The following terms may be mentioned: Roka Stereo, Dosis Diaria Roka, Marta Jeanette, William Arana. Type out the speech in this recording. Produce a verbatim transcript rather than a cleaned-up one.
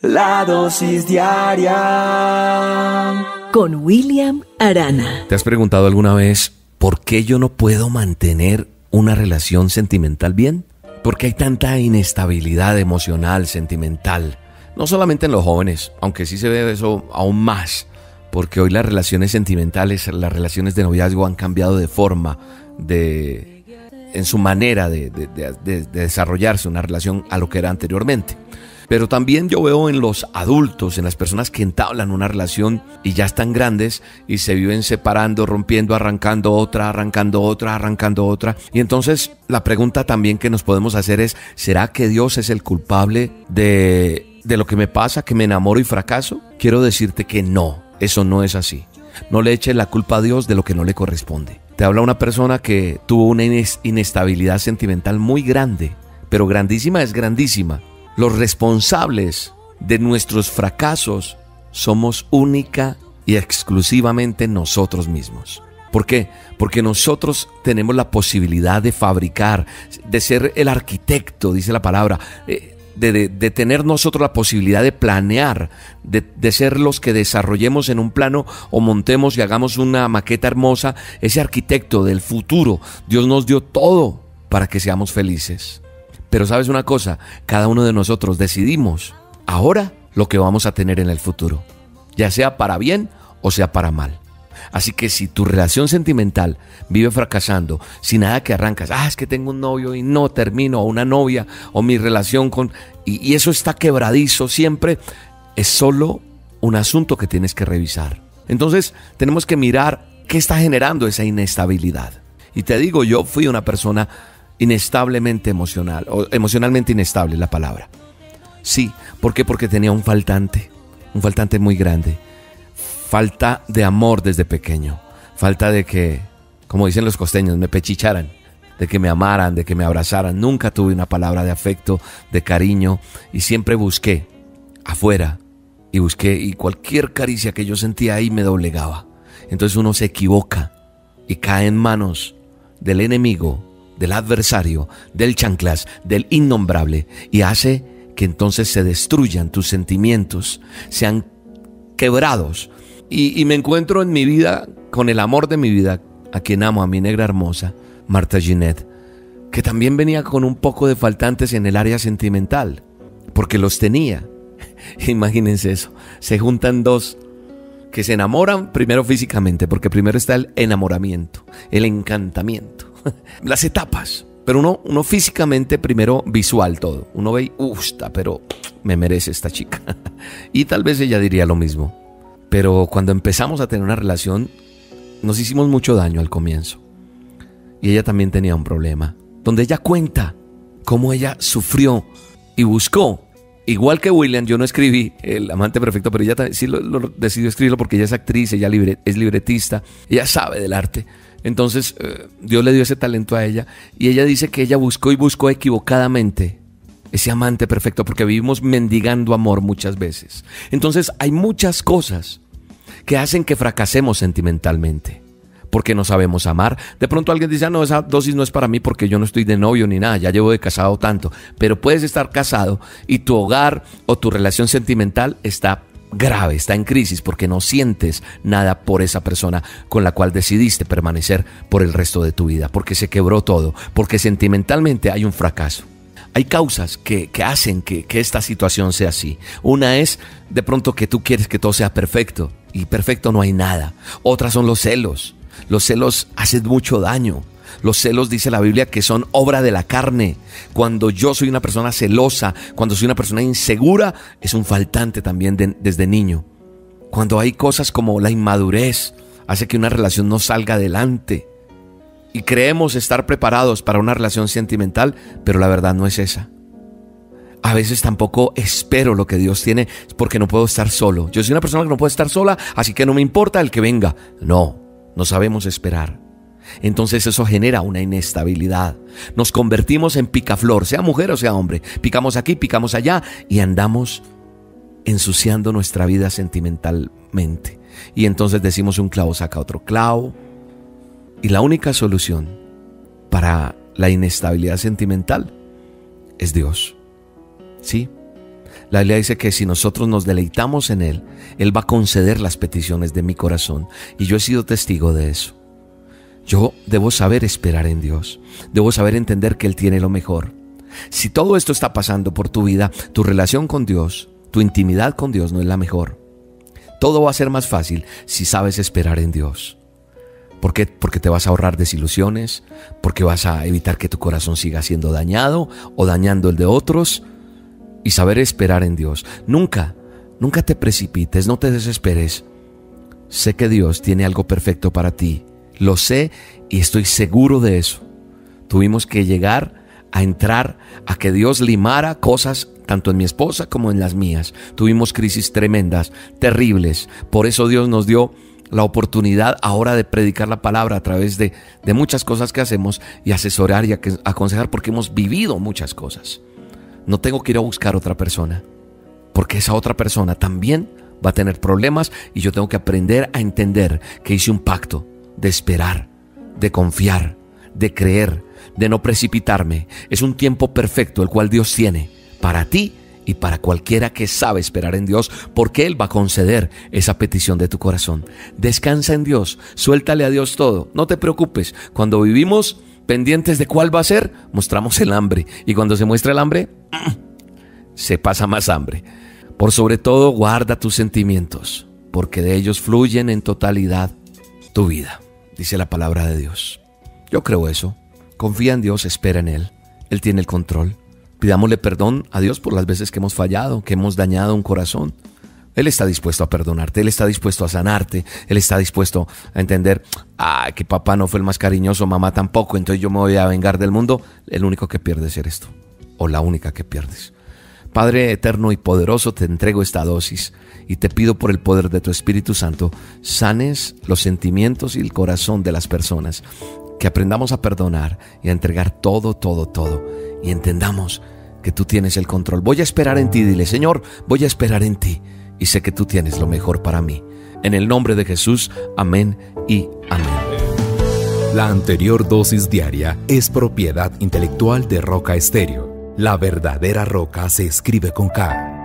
La dosis diaria con William Arana. ¿Te has preguntado alguna vez por qué yo no puedo mantener una relación sentimental bien? ¿Por qué hay tanta inestabilidad emocional, sentimental? No solamente en los jóvenes, aunque sí se ve eso aún más, porque hoy las relaciones sentimentales, las relaciones de noviazgo han cambiado de forma, de, en su manera de, de, de, de desarrollarse una relación a lo que era anteriormente. Pero también yo veo en los adultos, en las personas que entablan una relación y ya están grandes y se viven separando, rompiendo, arrancando otra, arrancando otra, arrancando otra. Y entonces la pregunta también que nos podemos hacer es, ¿será que Dios es el culpable de, de lo que me pasa, que me enamoro y fracaso? Quiero decirte que no, eso no es así. No le eches la culpa a Dios de lo que no le corresponde. Te habla una persona que tuvo una inestabilidad sentimental muy grande, pero grandísima es grandísima. Los responsables de nuestros fracasos somos única y exclusivamente nosotros mismos. ¿Por qué? Porque nosotros tenemos la posibilidad de fabricar, de ser el arquitecto, dice la palabra, de, de, de tener nosotros la posibilidad de planear, de, de ser los que desarrollemos en un plano o montemos y hagamos una maqueta hermosa. Ese arquitecto del futuro, Dios nos dio todo para que seamos felices. Pero sabes una cosa, cada uno de nosotros decidimos ahora lo que vamos a tener en el futuro, ya sea para bien o sea para mal. Así que si tu relación sentimental vive fracasando, sin nada que arrancas, ah, es que tengo un novio y no termino, o una novia, o mi relación con... Y, y eso está quebradizo siempre, es solo un asunto que tienes que revisar. Entonces tenemos que mirar qué está generando esa inestabilidad. Y te digo, yo fui una persona... inestablemente emocional, o emocionalmente inestable la palabra. Sí, ¿por qué? Porque tenía un faltante, un faltante muy grande. Falta de amor desde pequeño, falta de que, como dicen los costeños, me pechicharan, de que me amaran, de que me abrazaran. Nunca tuve una palabra de afecto, de cariño, y siempre busqué afuera y busqué, y cualquier caricia que yo sentía ahí me doblegaba. Entonces uno se equivoca y cae en manos del enemigo, del adversario, del chanclas, del innombrable, y hace que entonces se destruyan tus sentimientos, sean quebrados. Y, y me encuentro en mi vida, con el amor de mi vida, a quien amo, a mi negra hermosa, Marta Jeanette, que también venía con un poco de faltantes en el área sentimental, porque los tenía. Imagínense eso, se juntan dos que se enamoran primero físicamente, porque primero está el enamoramiento, el encantamiento. Las etapas, pero uno, uno físicamente primero visual todo. Uno ve, uff, pero me merece esta chica. Y tal vez ella diría lo mismo. Pero cuando empezamos a tener una relación, nos hicimos mucho daño al comienzo. Y ella también tenía un problema, donde ella cuenta cómo ella sufrió y buscó. Igual que William, yo no escribí El amante perfecto, pero ella sí lo, lo decidió escribirlo porque ella es actriz, ella libre, es libretista, ella sabe del arte. Entonces eh, Dios le dio ese talento a ella, y ella dice que ella buscó y buscó equivocadamente ese amante perfecto, porque vivimos mendigando amor muchas veces. Entonces hay muchas cosas que hacen que fracasemos sentimentalmente, porque no sabemos amar. De pronto alguien dice, ah, no, esa dosis no es para mí porque yo no estoy de novio ni nada, ya llevo de casado tanto. Pero puedes estar casado y tu hogar o tu relación sentimental está grave, está en crisis, porque no sientes nada por esa persona con la cual decidiste permanecer por el resto de tu vida, porque se quebró todo, porque sentimentalmente hay un fracaso. Hay causas que, que hacen que, que esta situación sea así. Una es de pronto que tú quieres que todo sea perfecto, y perfecto no hay nada. Otras son los celos. Los celos hacen mucho daño. Los celos, dice la Biblia, que son obra de la carne. Cuando yo soy una persona celosa, cuando soy una persona insegura, es un faltante también de, desde niño. Cuando hay cosas como la inmadurez, hace que una relación no salga adelante. Y creemos estar preparados para una relación sentimental, pero la verdad no es esa. A veces tampoco espero lo que Dios tiene, porque no puedo estar solo. Yo soy una persona que no puede estar sola, así que no me importa el que venga. No. No sabemos esperar. Entonces eso genera una inestabilidad. Nos convertimos en picaflor, sea mujer o sea hombre. Picamos aquí, picamos allá y andamos ensuciando nuestra vida sentimentalmente. Y entonces decimos, un clavo saca otro clavo. Y la única solución para la inestabilidad sentimental es Dios. ¿Sí? La Biblia dice que si nosotros nos deleitamos en Él, Él va a conceder las peticiones de mi corazón. Y yo he sido testigo de eso. Yo debo saber esperar en Dios. Debo saber entender que Él tiene lo mejor. Si todo esto está pasando por tu vida, tu relación con Dios, tu intimidad con Dios no es la mejor. Todo va a ser más fácil si sabes esperar en Dios. ¿Por qué? Porque te vas a ahorrar desilusiones, porque vas a evitar que tu corazón siga siendo dañado o dañando el de otros. Y saber esperar en Dios. Nunca, nunca te precipites, no te desesperes. Sé que Dios tiene algo perfecto para ti. Lo sé y estoy seguro de eso. Tuvimos que llegar a entrar a que Dios limara cosas tanto en mi esposa como en las mías. Tuvimos crisis tremendas, terribles. Por eso Dios nos dio la oportunidad ahora de predicar la palabra a través de, de muchas cosas que hacemos y asesorar y aconsejar, porque hemos vivido muchas cosas. No tengo que ir a buscar otra persona, porque esa otra persona también va a tener problemas y yo tengo que aprender a entender que hice un pacto de esperar, de confiar, de creer, de no precipitarme. Es un tiempo perfecto el cual Dios tiene para ti y para cualquiera que sabe esperar en Dios, porque Él va a conceder esa petición de tu corazón. Descansa en Dios, suéltale a Dios todo, no te preocupes. Cuando vivimos pendientes de cuál va a ser, mostramos el hambre, y cuando se muestra el hambre, se pasa más hambre. Por sobre todo, guarda tus sentimientos, porque de ellos fluyen en totalidad tu vida, dice la palabra de Dios. Yo creo eso. Confía en Dios, espera en Él, Él tiene el control. Pidámosle perdón a Dios por las veces que hemos fallado, que hemos dañado un corazón. Él está dispuesto a perdonarte, Él está dispuesto a sanarte, Él está dispuesto a entender, ah, que papá no fue el más cariñoso, mamá tampoco, entonces yo me voy a vengar del mundo. El único que pierdes eres tú, o la única que pierdes. Padre eterno y poderoso, te entrego esta dosis y te pido por el poder de tu Espíritu Santo, sanes los sentimientos y el corazón de las personas, que aprendamos a perdonar y a entregar todo, todo, todo, y entendamos que tú tienes el control. Voy a esperar en ti, dile, Señor, voy a esperar en ti y sé que tú tienes lo mejor para mí. En el nombre de Jesús, amén y amén. La anterior dosis diaria es propiedad intelectual de Roca Estéreo. La verdadera Roca se escribe con K.